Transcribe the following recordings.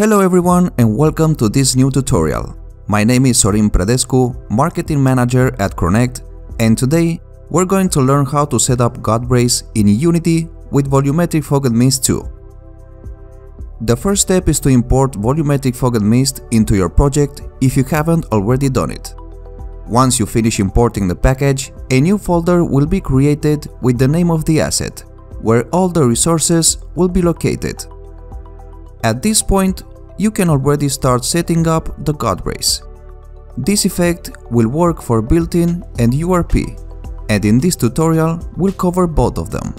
Hello everyone and welcome to this new tutorial. My name is Sorin Predescu, Marketing Manager at Kronnect, and today we're going to learn how to set up God Rays in Unity with Volumetric Fog and Mist 2. The first step is to import Volumetric Fog and Mist into your project if you haven't already done it. Once you finish importing the package, a new folder will be created with the name of the asset, where all the resources will be located. At this point, you can already start setting up the God Rays. This effect will work for built-in and URP, and in this tutorial we'll cover both of them.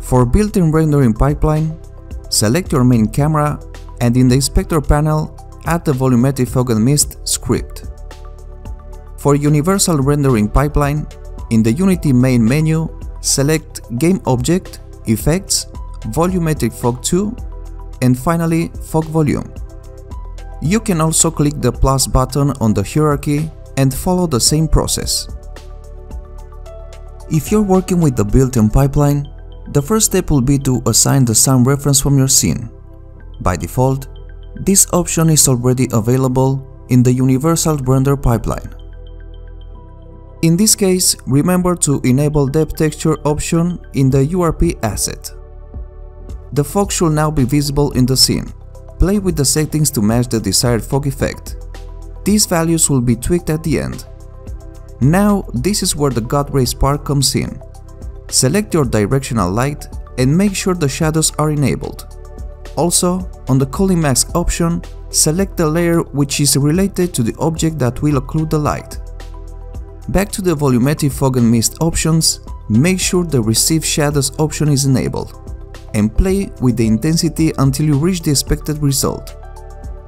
For built-in rendering pipeline, select your main camera and in the inspector panel add the Volumetric Fog and Mist script. For Universal Rendering Pipeline, in the Unity main menu, select Game Object, Effects, Volumetric Fog 2, and finally Fog Volume. You can also click the plus button on the hierarchy and follow the same process. If you're working with the built-in pipeline, the first step will be to assign the sound reference from your scene. By default, this option is already available in the Universal Render pipeline. In this case, remember to enable Depth Texture option in the URP asset. The fog should now be visible in the scene. Play with the settings to match the desired fog effect. These values will be tweaked at the end. Now, this is where the God Rays part comes in. Select your directional light and make sure the shadows are enabled. Also, on the Cooling Mask option, select the layer which is related to the object that will occlude the light. Back to the Volumetric Fog and Mist options, make sure the Receive Shadows option is enabled, and play with the intensity until you reach the expected result.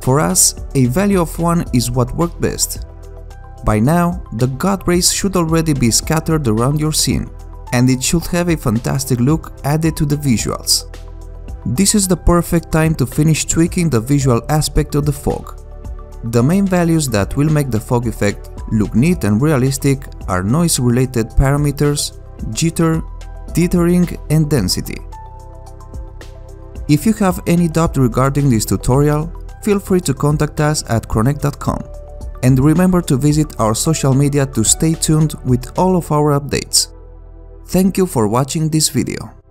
For us, a value of 1 is what worked best. By now, the God Rays should already be scattered around your scene, and it should have a fantastic look added to the visuals. This is the perfect time to finish tweaking the visual aspect of the fog. The main values that will make the fog effect look neat and realistic are noise-related parameters, jitter, dithering, and density. If you have any doubt regarding this tutorial, feel free to contact us at kronnect.com. And remember to visit our social media to stay tuned with all of our updates. Thank you for watching this video.